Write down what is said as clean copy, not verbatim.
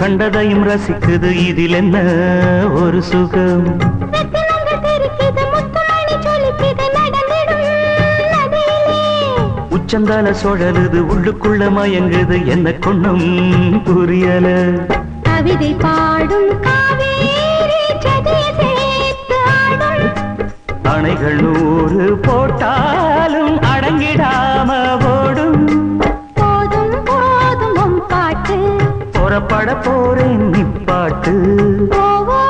கண்டதையும் ரசிக்குது இதில் என்ன ஒரு சுகம் உச்சந்தால சுழலுது உள்ளுக்குள்ள மயங்குது என்ன கொண்ணும் புரியல கவிதை பாடும் அணைகள் நூறு போட்டாலும் அடங்கிடாம ஓடும் போதும் பாட்டு புறப்பட போறேன் நிப்பாட்டு.